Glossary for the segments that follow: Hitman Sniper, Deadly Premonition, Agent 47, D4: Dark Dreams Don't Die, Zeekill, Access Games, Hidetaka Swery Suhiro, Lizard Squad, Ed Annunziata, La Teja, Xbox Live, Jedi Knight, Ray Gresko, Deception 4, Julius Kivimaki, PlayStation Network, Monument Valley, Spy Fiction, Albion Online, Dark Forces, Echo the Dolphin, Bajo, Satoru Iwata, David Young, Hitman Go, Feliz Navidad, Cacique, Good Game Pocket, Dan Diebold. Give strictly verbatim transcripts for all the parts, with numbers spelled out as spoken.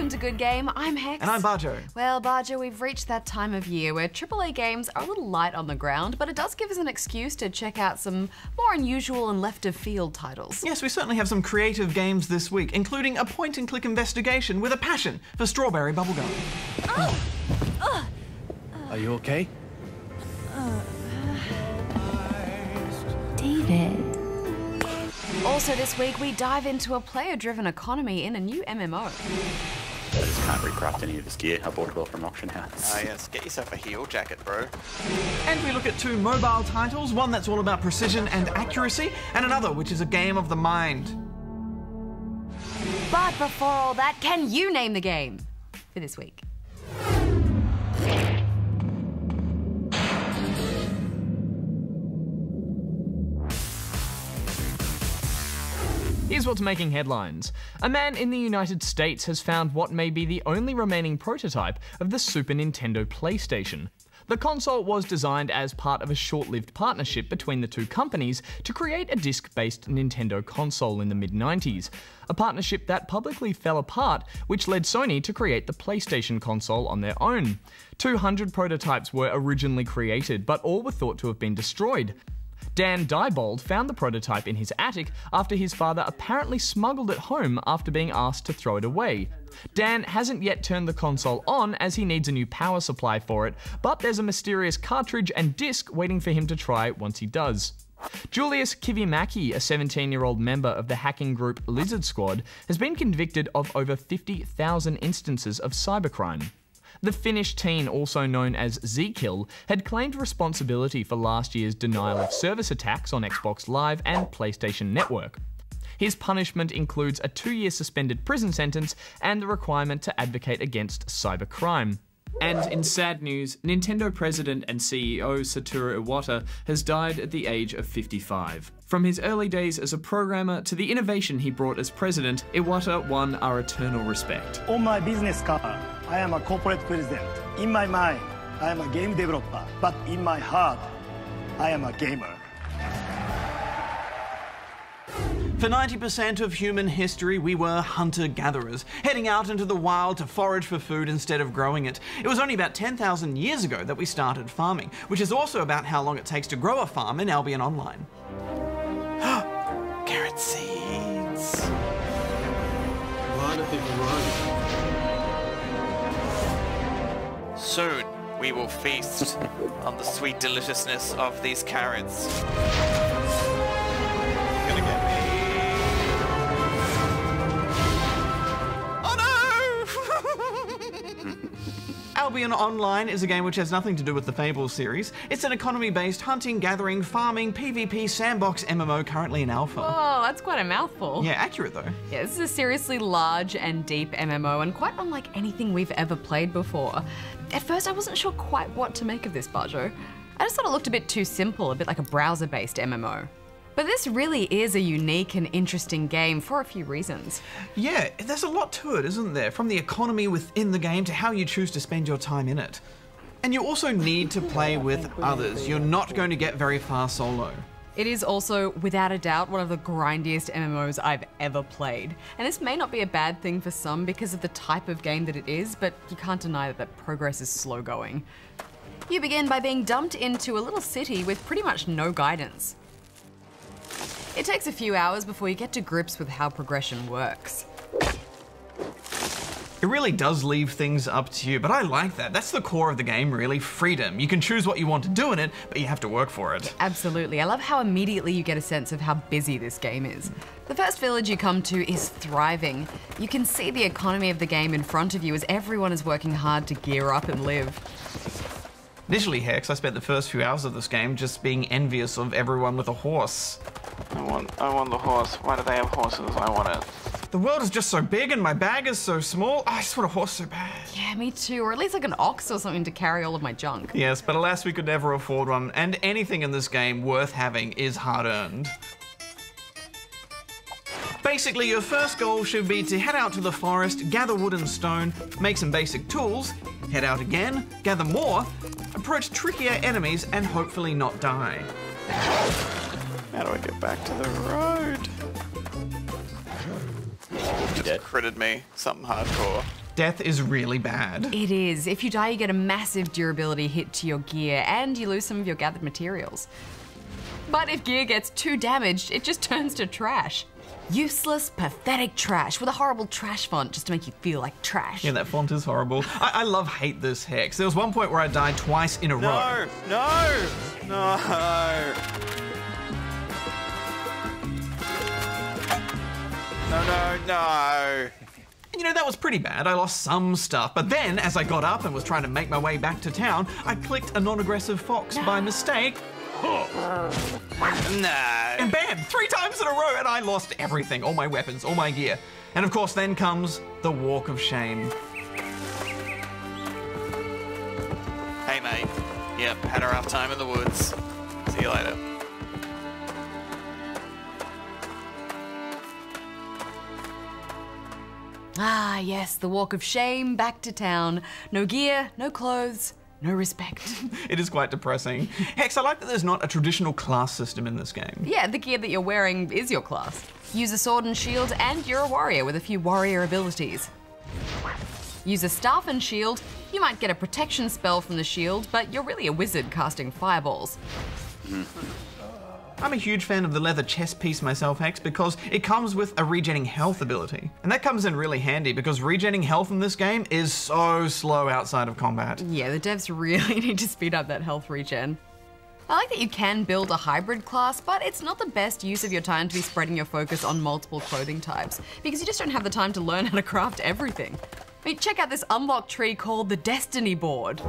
Welcome to Good Game, I'm Hex. And I'm Bajo. Well, Bajo, we've reached that time of year where triple A games are a little light on the ground, but it does give us an excuse to check out some more unusual and left of field titles. Yes, we certainly have some creative games this week, including a point and click investigation with a passion for strawberry bubblegum. Oh! Uh, are you okay? Uh, uh, David. Also this week, we dive into a player-driven economy in a new M M O. I just can't recraft any of this gear. I bought it all from Auction House. Oh yes, get yourself a heel jacket, bro. And we look at two mobile titles, one that's all about precision and accuracy, and another which is a game of the mind. But before all that, can you name the game for this week? Here's what's making headlines. A man in the United States has found what may be the only remaining prototype of the Super Nintendo PlayStation. The console was designed as part of a short-lived partnership between the two companies to create a disc-based Nintendo console in the mid nineties, a partnership that publicly fell apart, which led Sony to create the PlayStation console on their own. two hundred prototypes were originally created, but all were thought to have been destroyed. Dan Diebold found the prototype in his attic after his father apparently smuggled it home after being asked to throw it away. Dan hasn't yet turned the console on as he needs a new power supply for it, but there's a mysterious cartridge and disc waiting for him to try once he does. Julius Kivimaki, a seventeen-year-old member of the hacking group Lizard Squad, has been convicted of over fifty thousand instances of cybercrime. The Finnish teen, also known as Zeekill, had claimed responsibility for last year's denial of service attacks on Xbox Live and PlayStation Network. His punishment includes a two-year suspended prison sentence and the requirement to advocate against cybercrime. And in sad news, Nintendo president and C E O Satoru Iwata has died at the age of fifty-five. From his early days as a programmer to the innovation he brought as president, Iwata won our eternal respect. On my business card, I am a corporate president. In my mind, I am a game developer. But in my heart, I am a gamer. For ninety percent of human history, we were hunter-gatherers, heading out into the wild to forage for food instead of growing it. It was only about ten thousand years ago that we started farming, which is also about how long it takes to grow a farm in Albion Online. Carrot seeds. Why do people run? Soon, we will feast on the sweet deliciousness of these carrots. Albion Online is a game which has nothing to do with the Fable series. It's an economy-based hunting, gathering, farming, P v P, sandbox M M O currently in alpha. Oh, that's quite a mouthful. Yeah, accurate though. Yeah, this is a seriously large and deep M M O and quite unlike anything we've ever played before. At first, I wasn't sure quite what to make of this, Bajo. I just thought it looked a bit too simple, a bit like a browser-based M M O. But this really is a unique and interesting game for a few reasons. Yeah, there's a lot to it, isn't there? From the economy within the game to how you choose to spend your time in it. And you also need to play with others. You're not going to get very far solo. It is also, without a doubt, one of the grindiest M M Os I've ever played. And this may not be a bad thing for some because of the type of game that it is, but you can't deny that, that progress is slow going. You begin by being dumped into a little city with pretty much no guidance. It takes a few hours before you get to grips with how progression works. It really does leave things up to you, but I like that. That's the core of the game, really. Freedom. You can choose what you want to do in it, but you have to work for it. Yeah, absolutely. I love how immediately you get a sense of how busy this game is. The first village you come to is thriving. You can see the economy of the game in front of you as everyone is working hard to gear up and live. Initially, Hex, I spent the first few hours of this game just being envious of everyone with a horse. I want, I want the horse. Why do they have horses? I want it. The world is just so big and my bag is so small. I just want a horse so bad. Yeah, me too. Or at least like an ox or something to carry all of my junk. Yes, but alas, we could never afford one. And anything in this game worth having is hard-earned. Basically, your first goal should be to head out to the forest, gather wood and stone, make some basic tools, head out again, gather more, approach trickier enemies, and hopefully not die. How do I get back to the road? Just critted me. Something hardcore. Death is really bad. It is. If you die, you get a massive durability hit to your gear, and you lose some of your gathered materials. But if gear gets too damaged, it just turns to trash. Useless, pathetic trash with a horrible trash font just to make you feel like trash. Yeah, that font is horrible. I, I love hate this Hex. There was one point where I died twice in a no, row. No, no, no. No, no, no. You know, that was pretty bad. I lost some stuff. But then, as I got up and was trying to make my way back to town, I clicked a non-aggressive fox no. by mistake. Oh. No. And bam, three times in a row, and I lost everything. All my weapons, all my gear. And of course, then comes the walk of shame. Hey, mate. Yep, had a rough time in the woods. See you later. Ah, yes, the walk of shame, back to town. No gear, no clothes, no respect. It is quite depressing. Hex, I like that there's not a traditional class system in this game. Yeah, the gear that you're wearing is your class. Use a sword and shield and you're a warrior with a few warrior abilities. Use a staff and shield. You might get a protection spell from the shield, but you're really a wizard casting fireballs. I'm a huge fan of the leather chest piece myself, Hex, because it comes with a regening health ability. And that comes in really handy because regening health in this game is so slow outside of combat. Yeah, the devs really need to speed up that health regen. I like that you can build a hybrid class, but it's not the best use of your time to be spreading your focus on multiple clothing types because you just don't have the time to learn how to craft everything. I mean, check out this unlock tree called the Destiny Board.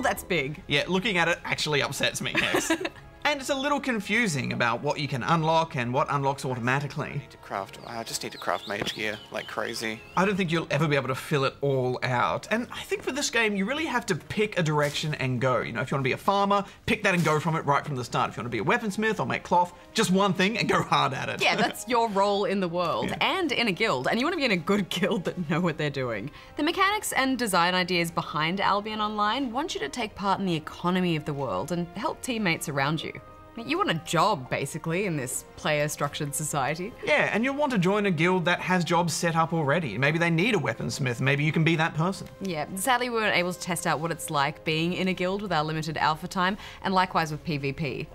That's big. Yeah, looking at it actually upsets me, Hex. And it's a little confusing about what you can unlock and what unlocks automatically. I need to craft, I just need to craft mage gear like crazy. I don't think you'll ever be able to fill it all out. And I think for this game, you really have to pick a direction and go. You know, if you want to be a farmer, pick that and go from it right from the start. If you want to be a weaponsmith or make cloth, just one thing and go hard at it. Yeah, that's your role in the world yeah. and in a guild. And you want to be in a good guild that know what they're doing. The mechanics and design ideas behind Albion Online want you to take part in the economy of the world and help teammates around you. You want a job, basically, in this player-structured society. Yeah, and you'll want to join a guild that has jobs set up already. Maybe they need a weaponsmith, maybe you can be that person. Yeah, sadly we weren't able to test out what it's like being in a guild with our limited alpha time, and likewise with PvP.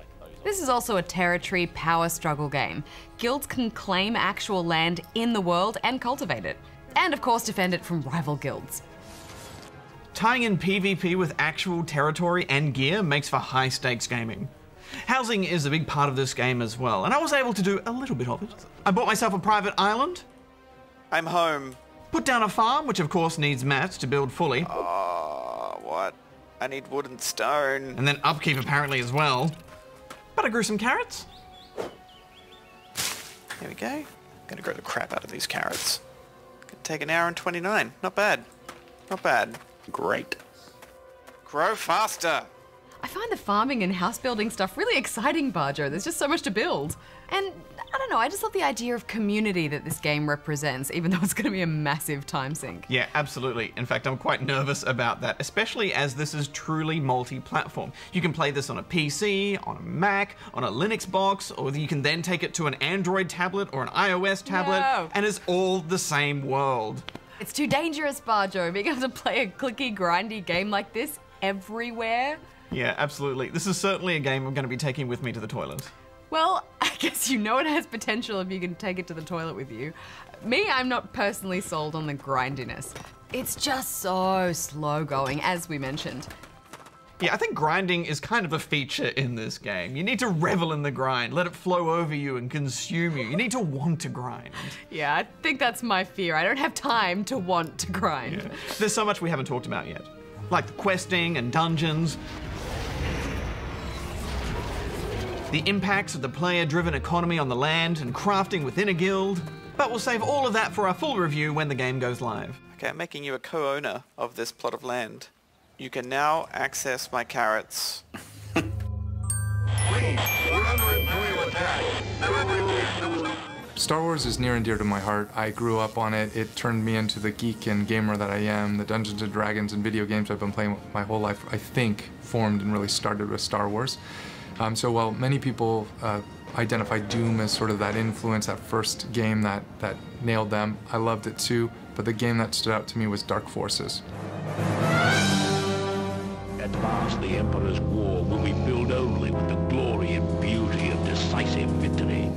This is also a territory power struggle game. Guilds can claim actual land in the world and cultivate it. And of course defend it from rival guilds. Tying in PvP with actual territory and gear makes for high-stakes gaming. Housing is a big part of this game as well, and I was able to do a little bit of it. I bought myself a private island. I'm home. Put down a farm, which of course needs mats to build fully. Oh, what? I need wood and stone. And then upkeep apparently as well. But I grew some carrots. There we go. I'm gonna grow the crap out of these carrots. Gonna take an hour and twenty-nine. Not bad. Not bad. Great. Grow faster. I find the farming and house building stuff really exciting, Bajo. There's just so much to build. And I don't know, I just love the idea of community that this game represents, even though it's going to be a massive time sink. Yeah, absolutely. In fact, I'm quite nervous about that, especially as this is truly multi-platform. You can play this on a P C, on a Mac, on a Linux box, or you can then take it to an Android tablet or an iOS tablet, no. and it's all the same world. It's too dangerous, Bajo, being able to play a clicky, grindy game like this everywhere. Yeah, absolutely. This is certainly a game I'm going to be taking with me to the toilet. Well, I guess you know it has potential if you can take it to the toilet with you. Me, I'm not personally sold on the grindiness. It's just so slow going, as we mentioned. Yeah, I think grinding is kind of a feature in this game. You need to revel in the grind, let it flow over you and consume you. You need to want to grind. Yeah, I think that's my fear. I don't have time to want to grind. Yeah. There's so much we haven't talked about yet, like the questing and dungeons. The impacts of the player-driven economy on the land and crafting within a guild. But we'll save all of that for our full review when the game goes live. Okay, I'm making you a co-owner of this plot of land. You can now access my carrots. Please, we're under imperial attack. Star Wars is near and dear to my heart. I grew up on it. It turned me into the geek and gamer that I am. The Dungeons and Dragons and video games I've been playing my whole life, I think, formed and really started with Star Wars. Um, so while many people uh, identify Doom as sort of that influence, that first game that, that nailed them, I loved it too, but the game that stood out to me was Dark Forces. At last the Emperor's war will be filled only with the glory and beauty of decisive victory.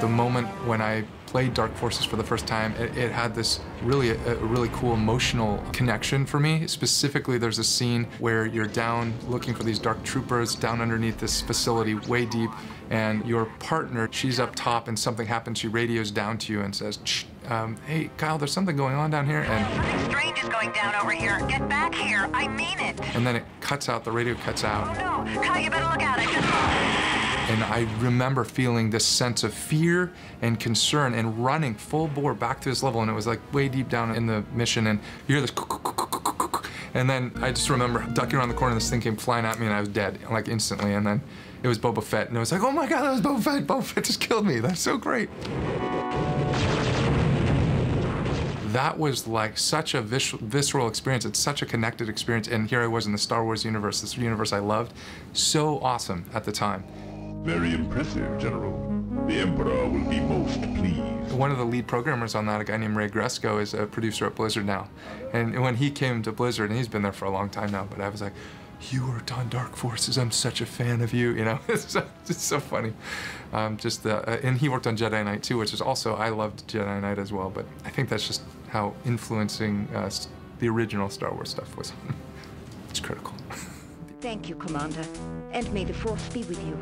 The moment when I played Dark Forces for the first time, it, it had this really, a, a really cool emotional connection for me. Specifically, there's a scene where you're down looking for these dark troopers down underneath this facility way deep, and your partner, she's up top and something happens, she radios down to you and says, um, hey, Kyle, there's something going on down here. And something strange is going down over here. Get back here, I mean it. And then it cuts out, the radio cuts out. Oh no, Kyle, you better look out, I just saw it. And I remember feeling this sense of fear and concern and running full bore back to this level, and it was like way deep down in the mission, and you hear this, and then I just remember ducking around the corner, this thing came flying at me and I was dead, like instantly, and then it was Boba Fett, and it was like, oh my God, that was Boba Fett, Boba Fett just killed me, that's so great. That was like such a vis visceral experience. It's such a connected experience, and here I was in the Star Wars universe, this universe I loved. So awesome at the time. Very impressive, General. The Emperor will be most pleased. One of the lead programmers on that, a guy named Ray Gresko, is a producer at Blizzard now. And when he came to Blizzard, and he's been there for a long time now, but I was like, you worked on Dark Forces, I'm such a fan of you, you know? It's so, it's so funny. Um, just the, uh, and he worked on Jedi Knight too, which is also, I loved Jedi Knight as well, but I think that's just how influencing uh, the original Star Wars stuff was. It's critical. Thank you, Commander, and may the Force be with you.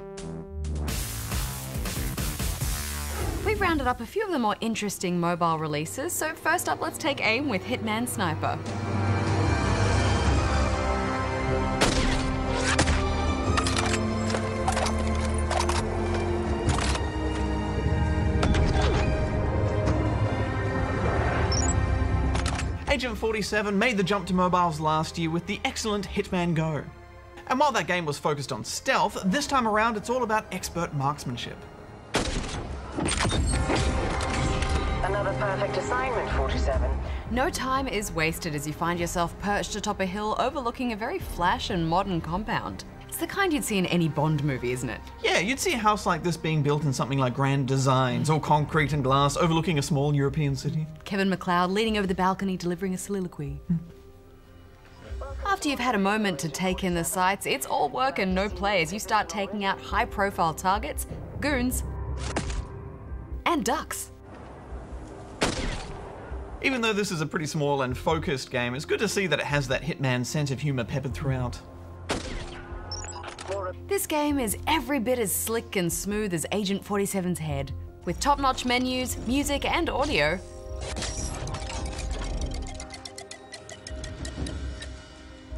We've rounded up a few of the more interesting mobile releases, so first up let's take aim with Hitman Sniper. Agent forty-seven made the jump to mobiles last year with the excellent Hitman Go. And while that game was focused on stealth, this time around it's all about expert marksmanship. Another perfect assignment, forty-seven. No time is wasted as you find yourself perched atop a hill overlooking a very flash and modern compound. It's the kind you'd see in any Bond movie, isn't it? Yeah, you'd see a house like this being built in something like Grand Designs, all concrete and glass, overlooking a small European city. Kevin MacLeod leaning over the balcony delivering a soliloquy. After you've had a moment to take in the sights, it's all work and no play as you start taking out high-profile targets, goons, and ducks. Even though this is a pretty small and focused game, it's good to see that it has that Hitman sense of humor peppered throughout. This game is every bit as slick and smooth as Agent forty-seven's head, with top-notch menus, music, and audio.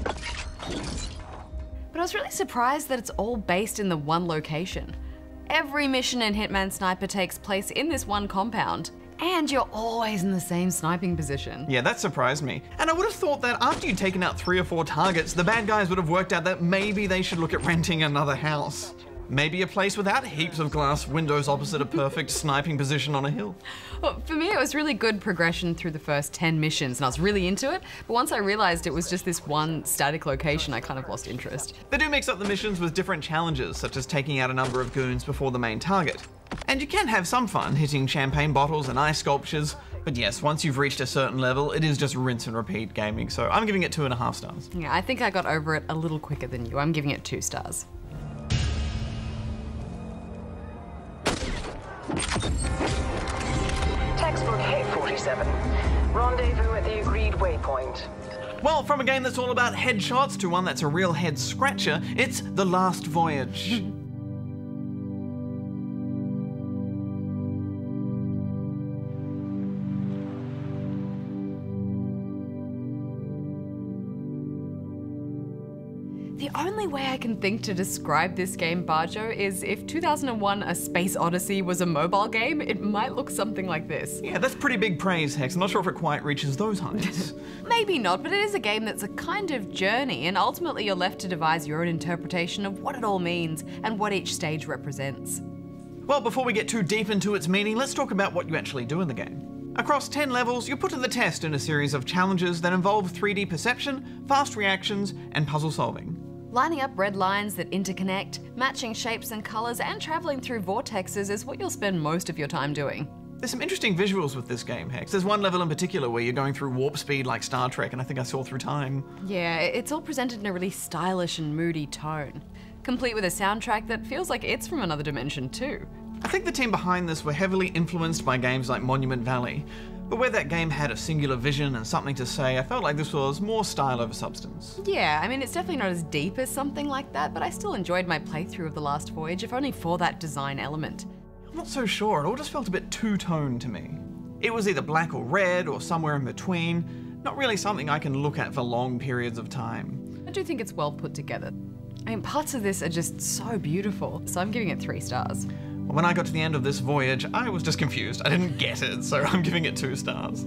But I was really surprised that it's all based in the one location. Every mission in Hitman Sniper takes place in this one compound, and you're always in the same sniping position. Yeah, that surprised me. And I would have thought that after you'd taken out three or four targets, the bad guys would have worked out that maybe they should look at renting another house. Maybe a place without heaps of glass windows opposite a perfect sniping position on a hill. Well, for me, it was really good progression through the first ten missions, and I was really into it, but once I realized it was just this one static location, I kind of lost interest. They do mix up the missions with different challenges, such as taking out a number of goons before the main target. And you can have some fun hitting champagne bottles and ice sculptures, but yes, once you've reached a certain level, it is just rinse and repeat gaming, so I'm giving it two and a half stars. Yeah, I think I got over it a little quicker than you. I'm giving it two stars. Textbook Head forty-seven. Rendezvous at the agreed waypoint. Well, from a game that's all about headshots to one that's a real head scratcher, it's The Last Voyage. The only way I can think to describe this game, Bajo, is if two thousand one A Space Odyssey was a mobile game, it might look something like this. Yeah, that's pretty big praise, Hex. I'm not sure if it quite reaches those heights. Maybe not, but it is a game that's a kind of journey, and ultimately you're left to devise your own interpretation of what it all means and what each stage represents. Well, before we get too deep into its meaning, let's talk about what you actually do in the game. Across ten levels, you're put to the test in a series of challenges that involve three D perception, fast reactions, and puzzle solving. Lining up red lines that interconnect, matching shapes and colours, and travelling through vortexes is what you'll spend most of your time doing. There's some interesting visuals with this game, Hex. There's one level in particular where you're going through warp speed like Star Trek, and I think I saw through time. Yeah, it's all presented in a really stylish and moody tone, complete with a soundtrack that feels like it's from another dimension too. I think the team behind this were heavily influenced by games like Monument Valley, but where that game had a singular vision and something to say, I felt like this was more style over substance. Yeah, I mean, it's definitely not as deep as something like that, but I still enjoyed my playthrough of The Last Voyage, if only for that design element. I'm not so sure, it all just felt a bit two-toned to me. It was either black or red or somewhere in between, not really something I can look at for long periods of time. I do think it's well put together. I mean, parts of this are just so beautiful, so I'm giving it three stars. When I got to the end of this voyage, I was just confused. I didn't get it, so I'm giving it two stars.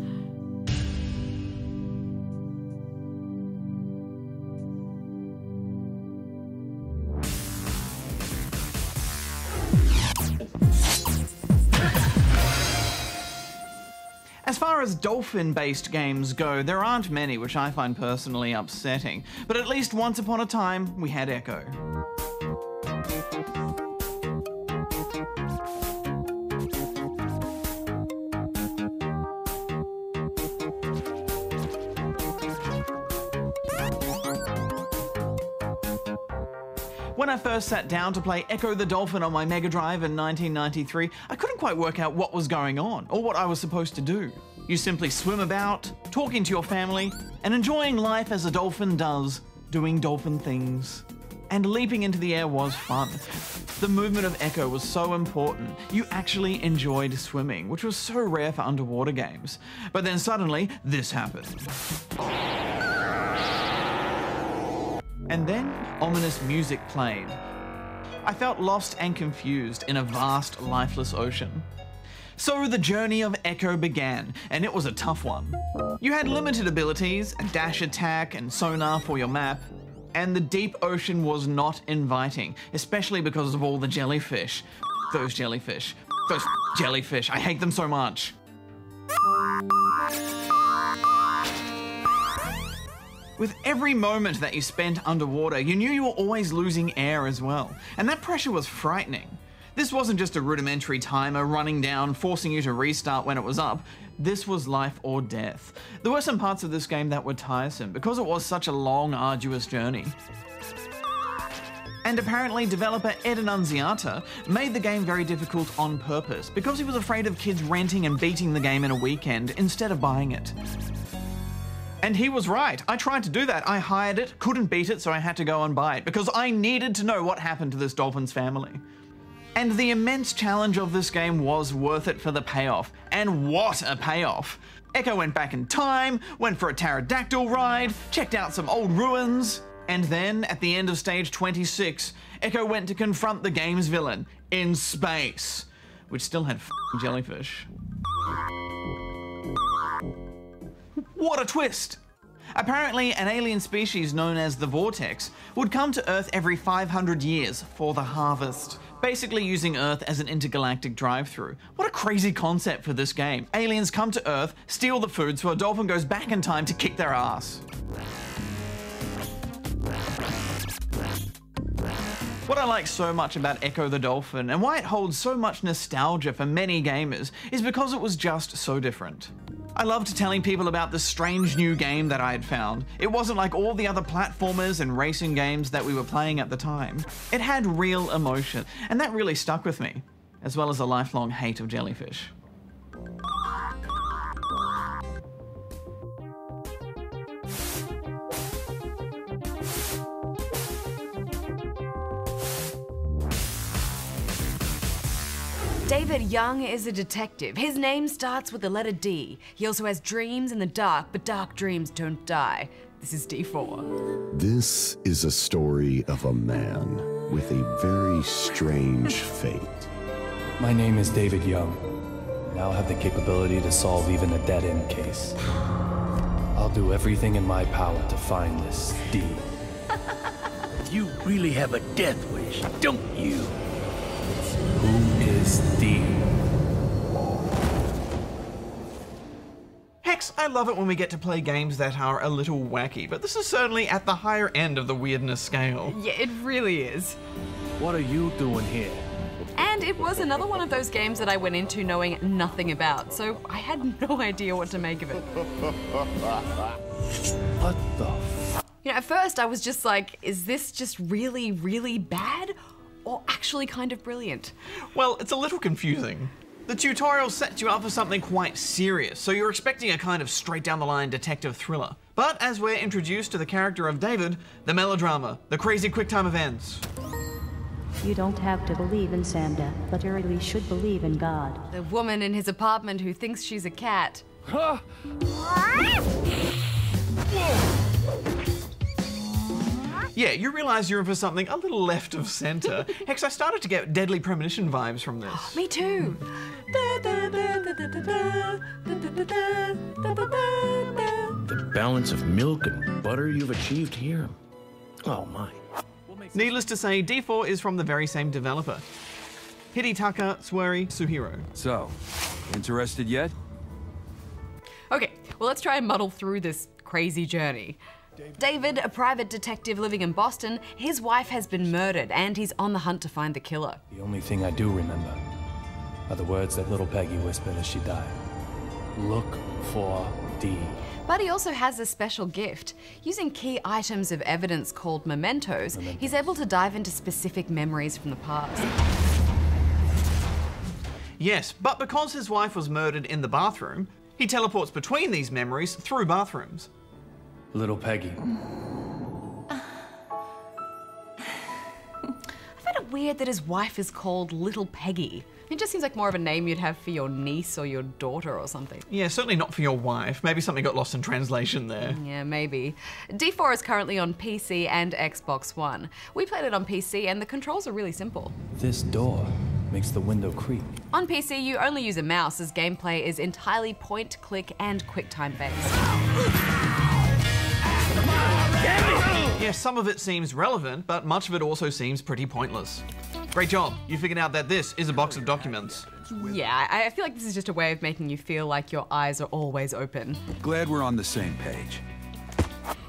As far as dolphin-based games go, there aren't many, which I find personally upsetting. But at least once upon a time, we had Echo. When I first sat down to play Echo the Dolphin on my Mega Drive in nineteen ninety-three, I couldn't quite work out what was going on or what I was supposed to do. You simply swim about, talking to your family, and enjoying life as a dolphin does, doing dolphin things. And leaping into the air was fun. The movement of Echo was so important. You actually enjoyed swimming, which was so rare for underwater games. But then suddenly, this happened. And then, ominous music played. I felt lost and confused in a vast, lifeless ocean. So the journey of Echo began, and it was a tough one. You had limited abilities, a dash attack, and sonar for your map, and the deep ocean was not inviting, especially because of all the jellyfish. Those jellyfish. Those jellyfish. I hate them so much. With every moment that you spent underwater, you knew you were always losing air as well, and that pressure was frightening. This wasn't just a rudimentary timer running down, forcing you to restart when it was up. This was life or death. There were some parts of this game that were tiresome, because it was such a long, arduous journey. And apparently developer Ed Annunziata made the game very difficult on purpose, because he was afraid of kids renting and beating the game in a weekend instead of buying it. And he was right. I tried to do that. I hired it, couldn't beat it, so I had to go and buy it because I needed to know what happened to this dolphin's family. And the immense challenge of this game was worth it for the payoff. And what a payoff! Echo went back in time, went for a pterodactyl ride, checked out some old ruins, and then, at the end of stage twenty-six, Echo went to confront the game's villain in space, which still had f***ing jellyfish. What a twist! Apparently, an alien species known as the Vortex would come to Earth every five hundred years for the harvest, basically using Earth as an intergalactic drive-through. What a crazy concept for this game. Aliens come to Earth, steal the food, so a dolphin goes back in time to kick their ass. What I like so much about Echo the Dolphin, and why it holds so much nostalgia for many gamers, is because it was just so different. I loved telling people about this strange new game that I had found. It wasn't like all the other platformers and racing games that we were playing at the time. It had real emotion, and that really stuck with me, as well as a lifelong hate of jellyfish. David Young is a detective. His name starts with the letter D. He also has dreams in the dark, but dark dreams don't die. This is D four. This is a story of a man with a very strange fate. My name is David Young, and I'll have the capability to solve even a dead-end case. I'll do everything in my power to find this demon. You really have a death wish, don't you? Who is the I love it when we get to play games that are a little wacky, but this is certainly at the higher end of the weirdness scale. Yeah, it really is. What are you doing here? And it was another one of those games that I went into knowing nothing about, so I had no idea what to make of it. What the f- You know, at first I was just like, is this just really, really bad? Or actually kind of brilliant? Well, it's a little confusing. The tutorial sets you up for something quite serious, so you're expecting a kind of straight-down-the-line detective thriller. But as we're introduced to the character of David, the melodrama, the crazy quick-time events. You don't have to believe in Santa, but you really should believe in God. The woman in his apartment who thinks she's a cat. Huh? Yeah, you realize you're in for something a little left of center. Hex, I started to get Deadly Premonition vibes from this. Me too. The balance of milk and butter you've achieved here. Oh my. Needless to say, D four is from the very same developer. Hidetaka Swery Suhiro. So, interested yet? Okay, well let's try and muddle through this crazy journey. David, a private detective living in Boston, his wife has been murdered and he's on the hunt to find the killer. The only thing I do remember are the words that little Peggy whispered as she died. Look for D. But he also has a special gift. Using key items of evidence called mementos, mementos, he's able to dive into specific memories from the past. Yes, but because his wife was murdered in the bathroom, he teleports between these memories through bathrooms. Little Peggy. I find it weird that his wife is called Little Peggy. It just seems like more of a name you'd have for your niece or your daughter or something. Yeah, certainly not for your wife. Maybe something got lost in translation there. Yeah, maybe. D four is currently on P C and Xbox One. We played it on P C and the controls are really simple. This door makes the window creak. On P C, you only use a mouse as gameplay is entirely point, click and QuickTime based. Yeah, some of it seems relevant, but much of it also seems pretty pointless. Great job. You figured out that this is a box of documents. Yeah, I feel like this is just a way of making you feel like your eyes are always open. Glad we're on the same page.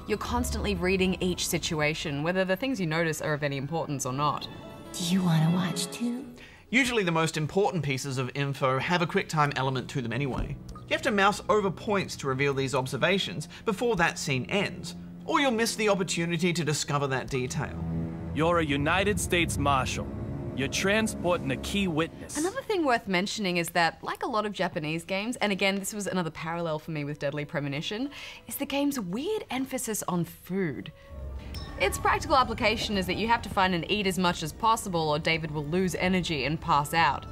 You're constantly reading each situation, whether the things you notice are of any importance or not. Do you want to watch too? Usually the most important pieces of info have a QuickTime element to them anyway. You have to mouse over points to reveal these observations before that scene ends, or you'll miss the opportunity to discover that detail. You're a United States Marshal. You're transporting a key witness. Another thing worth mentioning is that, like a lot of Japanese games, and again, this was another parallel for me with Deadly Premonition, is the game's weird emphasis on food. Its practical application is that you have to find and eat as much as possible or David will lose energy and pass out.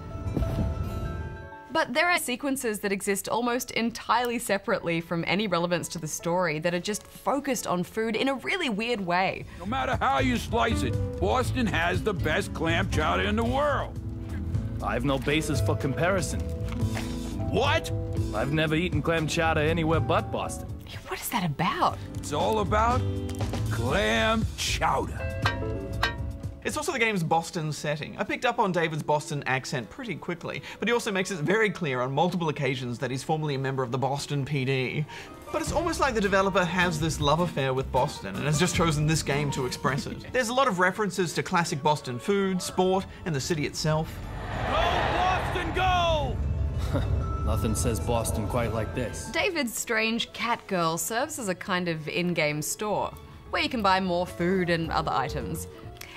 But there are sequences that exist almost entirely separately from any relevance to the story that are just focused on food in a really weird way. No matter how you slice it, Boston has the best clam chowder in the world. I have no basis for comparison. What? I've never eaten clam chowder anywhere but Boston. What is that about? It's all about clam chowder. It's also the game's Boston setting. I picked up on David's Boston accent pretty quickly, but he also makes it very clear on multiple occasions that he's formerly a member of the Boston P D. But it's almost like the developer has this love affair with Boston and has just chosen this game to express it. There's a lot of references to classic Boston food, sport, and the city itself. Go Boston, go! Nothing says Boston quite like this. David's strange cat girl serves as a kind of in-game store, where you can buy more food and other items.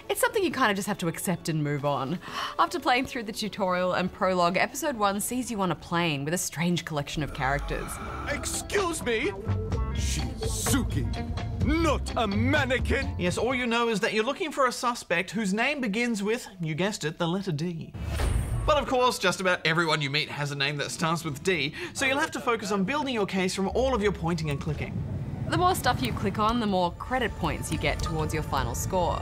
It's something you kind of just have to accept and move on. After playing through the tutorial and prologue, episode one sees you on a plane with a strange collection of characters. Excuse me? Shizuki, not a mannequin. Yes, all you know is that you're looking for a suspect whose name begins with, you guessed it, the letter D. But of course, just about everyone you meet has a name that starts with D, so you'll have to focus on building your case from all of your pointing and clicking. The more stuff you click on, the more credit points you get towards your final score.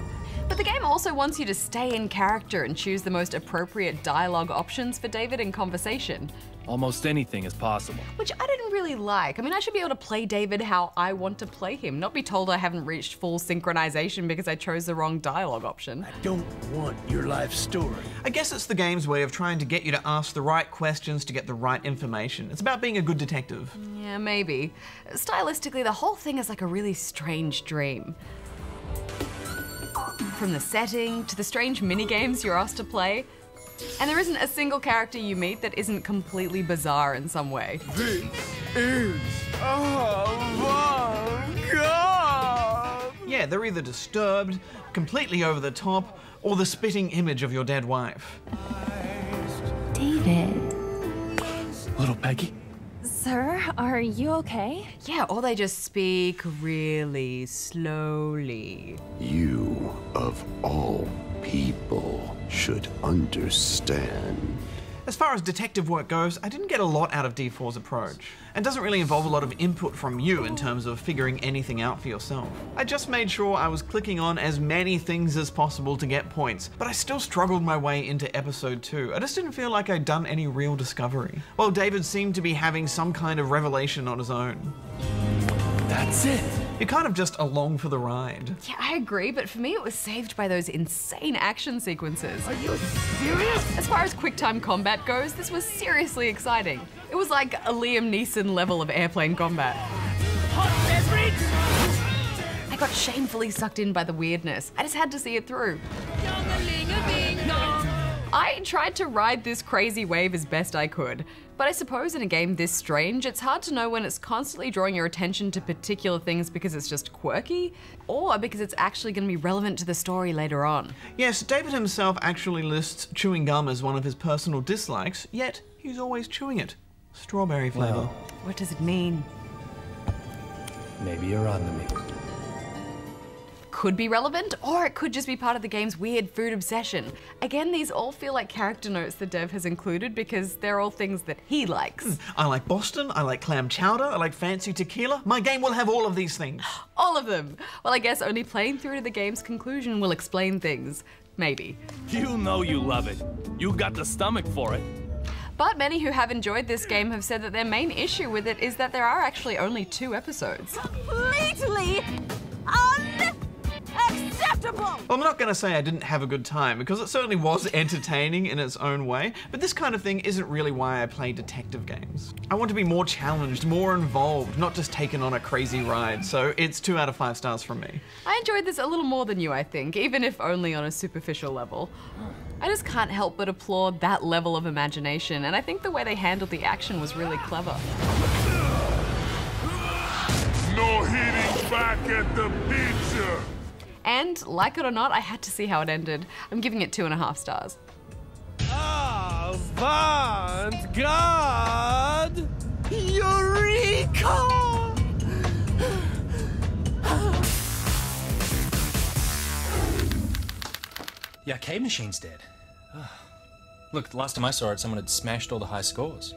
But the game also wants you to stay in character and choose the most appropriate dialogue options for David in conversation. Almost anything is possible. Which I didn't really like. I mean, I should be able to play David how I want to play him, not be told I haven't reached full synchronization because I chose the wrong dialogue option. I don't want your life story. I guess it's the game's way of trying to get you to ask the right questions to get the right information. It's about being a good detective. Yeah, maybe. Stylistically, the whole thing is like a really strange dream. From the setting to the strange minigames you're asked to play, and there isn't a single character you meet that isn't completely bizarre in some way. This is... oh my God! Yeah, they're either disturbed, completely over the top, or the spitting image of your dead wife. David. Little Peggy. Sir, are you okay? Yeah, or they just speak really slowly. You, of all people, should understand. As far as detective work goes, I didn't get a lot out of D four's approach, and doesn't really involve a lot of input from you in terms of figuring anything out for yourself. I just made sure I was clicking on as many things as possible to get points, but I still struggled my way into episode two. I just didn't feel like I'd done any real discovery. Well, David seemed to be having some kind of revelation on his own. That's it. You're kind of just along for the ride. Yeah, I agree, but for me it was saved by those insane action sequences. Are you serious? As far as quick-time combat goes, this was seriously exciting. It was like a Liam Neeson level of airplane combat. I got shamefully sucked in by the weirdness. I just had to see it through. I tried to ride this crazy wave as best I could, but I suppose in a game this strange, it's hard to know when it's constantly drawing your attention to particular things because it's just quirky, or because it's actually going to be relevant to the story later on. Yes, David himself actually lists chewing gum as one of his personal dislikes, yet he's always chewing it. Strawberry flavour. Well, what does it mean? Maybe you're on to me. Could be relevant, or it could just be part of the game's weird food obsession. Again, these all feel like character notes the dev has included because they're all things that he likes. I like Boston, I like clam chowder, I like fancy tequila. My game will have all of these things. All of them. Well, I guess only playing through to the game's conclusion will explain things. Maybe. You know you love it. You got the stomach for it. But many who have enjoyed this game have said that their main issue with it is that there are actually only two episodes. Completely un- Well, I'm not going to say I didn't have a good time, because it certainly was entertaining in its own way, but this kind of thing isn't really why I play detective games. I want to be more challenged, more involved, not just taken on a crazy ride, so it's two out of five stars from me. I enjoyed this a little more than you, I think, even if only on a superficial level. I just can't help but applaud that level of imagination, and I think the way they handled the action was really clever. No hitting back at the pizza! And, like it or not, I had to see how it ended. I'm giving it two and a half stars. Avant-garde! Eureka! Yeah, Cave Machine's dead. Look, the last time I saw it, someone had smashed all the high scores.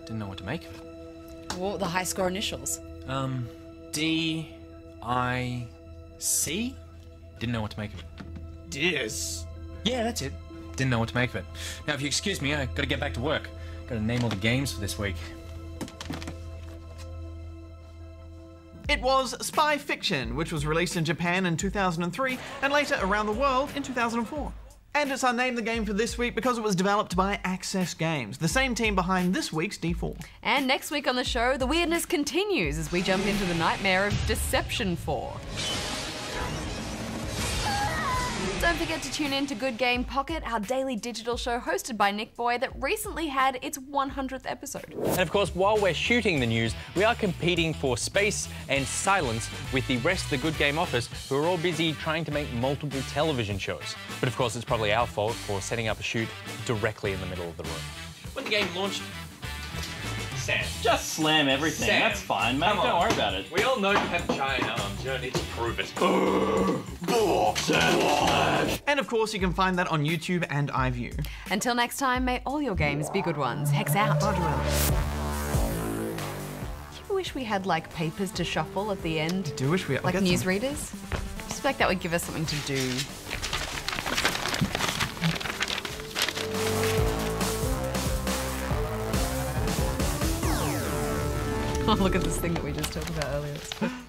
Didn't know what to make of it. What were the high score initials? Um, D, I... C? Didn't know what to make of it. Dis? Yeah, that's it. Didn't know what to make of it. Now, if you excuse me, I gotta get back to work. Gotta name all the games for this week. It was Spy Fiction, which was released in Japan in two thousand three and later around the world in two thousand four. And it's our Name the Game for this week because it was developed by Access Games, the same team behind this week's D four. And next week on the show, the weirdness continues as we jump into the nightmare of Deception four. Don't forget to tune in to Good Game Pocket, our daily digital show hosted by Nick Boy that recently had its one hundredth episode. And of course, while we're shooting the news, we are competing for space and silence with the rest of the Good Game office, who are all busy trying to make multiple television shows. But of course, it's probably our fault for setting up a shoot directly in the middle of the room. When the game launched... Sam. Just slam everything. Sam. That's fine, mate. Don't worry about it. We all know you have giant arms. You don't need to prove it. And of course, you can find that on YouTube and iView. Until next time, may all your games be good ones. Hex out. You wish we had like papers to shuffle at the end? I do wish we had like newsreaders. I suspect like that would give us something to do. Look at this thing that we just talked about earlier.